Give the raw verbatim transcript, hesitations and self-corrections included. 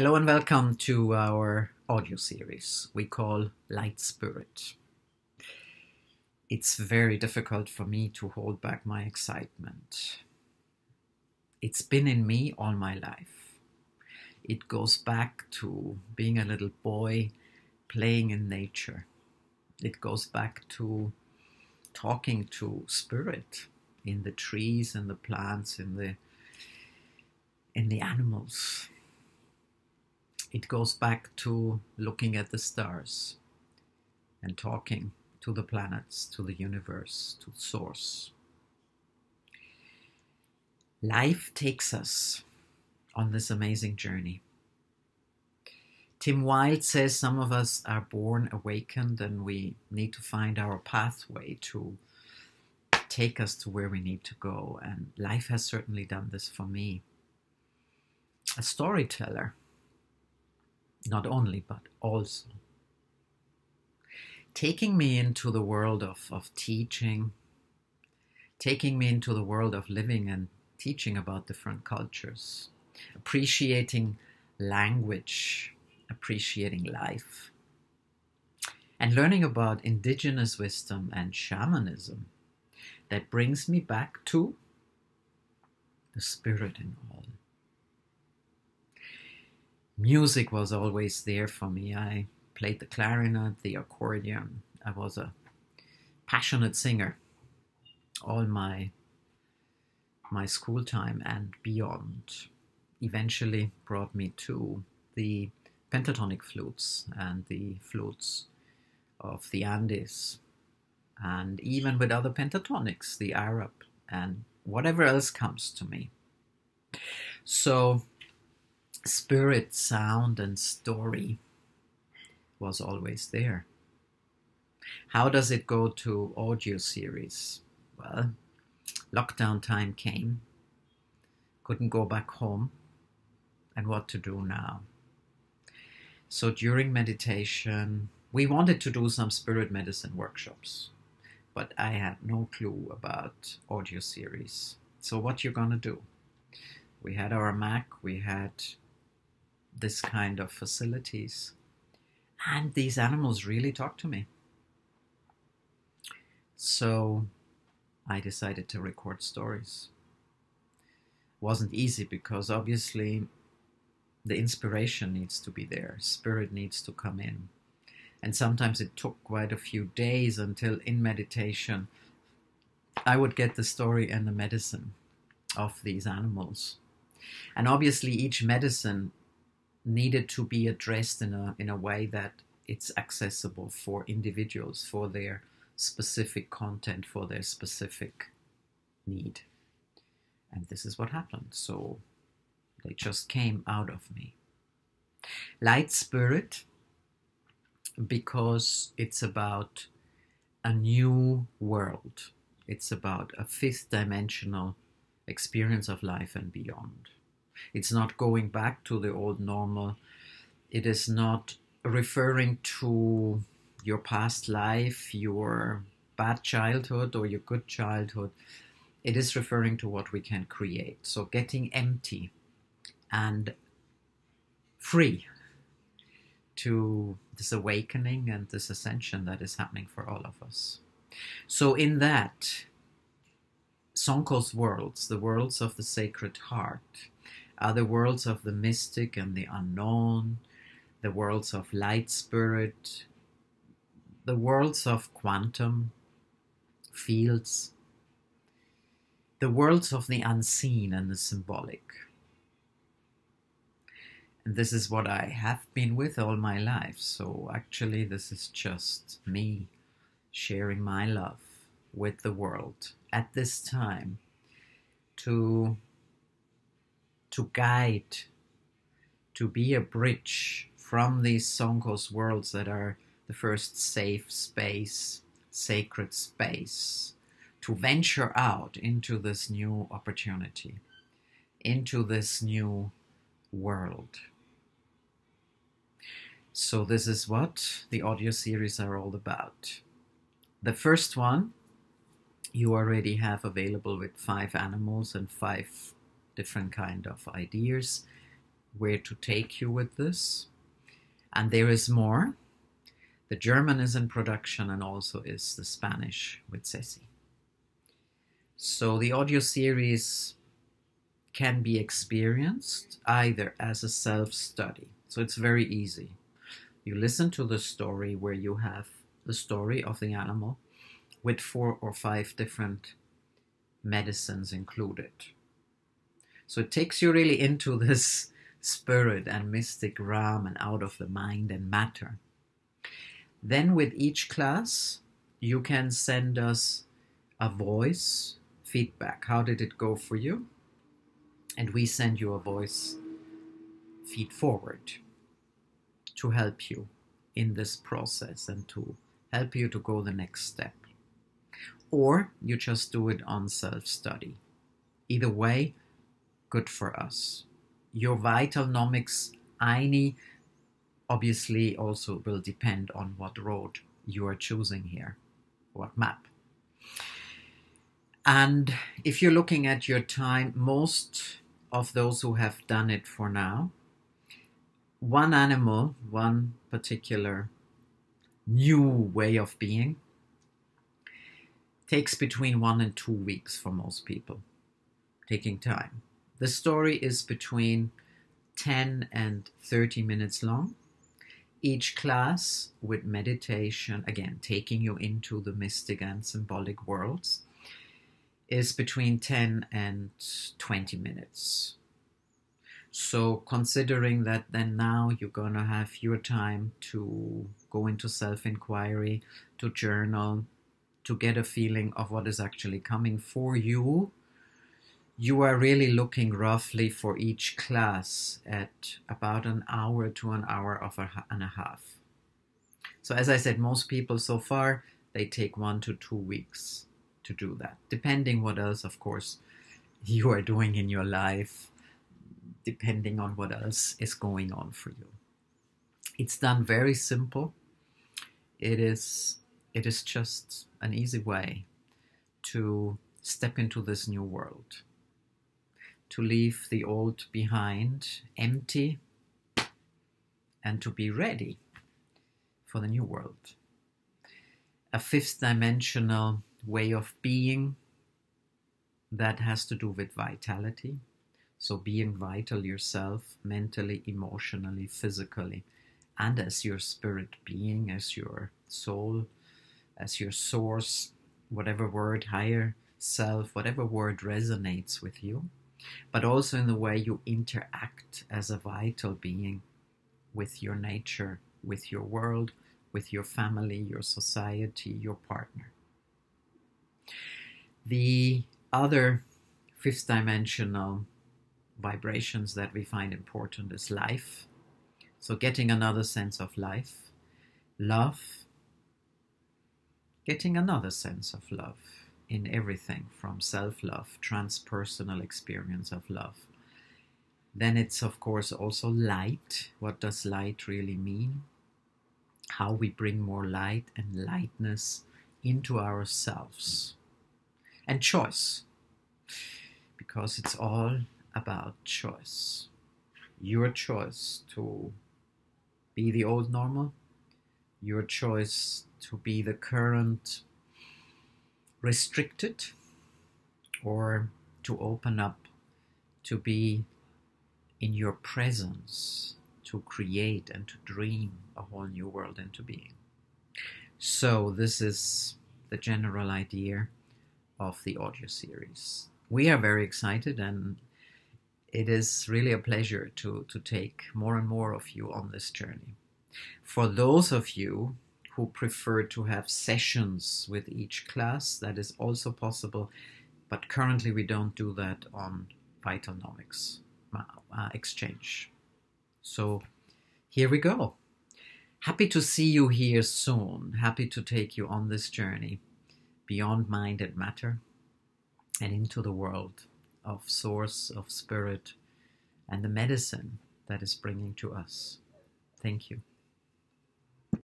Hello and welcome to our audio series we call Light Spirit. It's very difficult for me to hold back my excitement. It's been in me all my life. It goes back to being a little boy playing in nature. It goes back to talking to spirit in the trees, in the plants, in the, in the animals. It goes back to looking at the stars and talking to the planets, to the universe, to source. Life takes us on this amazing journey. Tim Wilde says some of us are born awakened and we need to find our pathway to take us to where we need to go. And life has certainly done this for me. A storyteller. Not only, but also. Taking me into the world of, of teaching, taking me into the world of living and teaching about different cultures, appreciating language, appreciating life, and learning about indigenous wisdom and shamanism. That brings me back to the spirit in all. Music was always there for me. I played the clarinet, the accordion. I was a passionate singer all my, my school time and beyond. Eventually brought me to the pentatonic flutes and the flutes of the Andes. And even with other pentatonics, the Arab and whatever else comes to me. So spirit, sound, and story was always there. How does it go to audio series? Well, lockdown time came. Couldn't go back home. And what to do now? So during meditation, we wanted to do some spirit medicine workshops, but I had no clue about audio series. So what you're gonna do? We had our Mac, we had this kind of facilities. And these animals really talk to me. So I decided to record stories. Wasn't easy because obviously the inspiration needs to be there. Spirit needs to come in. And sometimes it took quite a few days until in meditation, I would get the story and the medicine of these animals. And obviously each medicine needed to be addressed in a, in a way that it's accessible for individuals, for their specific content, for their specific need. And this is what happened. So they just came out of me. Light Spirit, because it's about a new world. It's about a fifth dimensional experience of life and beyond. It's not going back to the old normal. It is not referring to your past life, your bad childhood or your good childhood. It is referring to what we can create. So getting empty and free to this awakening and this ascension that is happening for all of us. So in that, Sonqo's worlds, the worlds of the Sacred Heart, are the worlds of the mystic and the unknown, the worlds of Light Spirit, the worlds of quantum fields, the worlds of the unseen and the symbolic. And this is what I have been with all my life. So actually this is just me sharing my love with the world at this time to, to guide, to be a bridge from these Sonqo's worlds that are the first safe space, sacred space, to venture out into this new opportunity, into this new world. So this is what the audio series are all about. The first one, you already have available with five animals and five different kind of ideas. where to take you with this. And there is more. The German is in production, and also is the Spanish with Ceci. So the audio series can be experienced either as a self-study. So it's very easy. You listen to the story where you have the story of the animal with four or five different medicines included. So it takes you really into this spirit and mystic realm and out of the mind and matter. Then with each class, you can send us a voice feedback. How did it go for you? And we send you a voice feed forward to help you in this process and to help you to go the next step. Or you just do it on self-study. Either way, good for us. Your Vitalnomics I N I obviously also will depend on what road you are choosing here, what map. And if you're looking at your time, most of those who have done it for now, one animal, one particular new way of being, takes between one and two weeks for most people, taking time. The story is between ten and thirty minutes long. Each class with meditation, again, taking you into the mystic and symbolic worlds, is between ten and twenty minutes. So considering that then now you're gonna have your time to go into self-inquiry, to journal, to get a feeling of what is actually coming for you, you are really looking roughly for each class at about an hour to an hour of a, and a half. So as I said, most people so far, they take one to two weeks to do that, depending what else, of course, you are doing in your life, depending on what else is going on for you. It's done very simple. It is, it is just an easy way to step into this new world, to leave the old behind empty and to be ready for the new world. A fifth dimensional way of being that has to do with vitality. So being vital yourself, mentally, emotionally, physically, and as your spirit being, as your soul, as your source, whatever word, higher self, whatever word resonates with you, but also in the way you interact as a vital being with your nature, with your world, with your family, your society, your partner. The other fifth dimensional vibrations that we find important is life. So getting another sense of life, love, getting another sense of love in everything from self-love, transpersonal experience of love. Then it's of course also light. What does light really mean? How we bring more light and lightness into ourselves. And choice, because it's all about choice. Your choice to be the old normal, your choice to be the current restricted, or to open up, to be in your presence, to create and to dream a whole new world into being. So this is the general idea of the audio series. We are very excited, and it is really a pleasure to, to take more and more of you on this journey. For those of you who prefer to have sessions with each class, that is also possible, but currently we don't do that on Vitalnomics uh, Exchange. So here we go. Happy to see you here soon. Happy to take you on this journey beyond mind and matter and into the world of source, of spirit, and the medicine that is bringing to us. Thank you.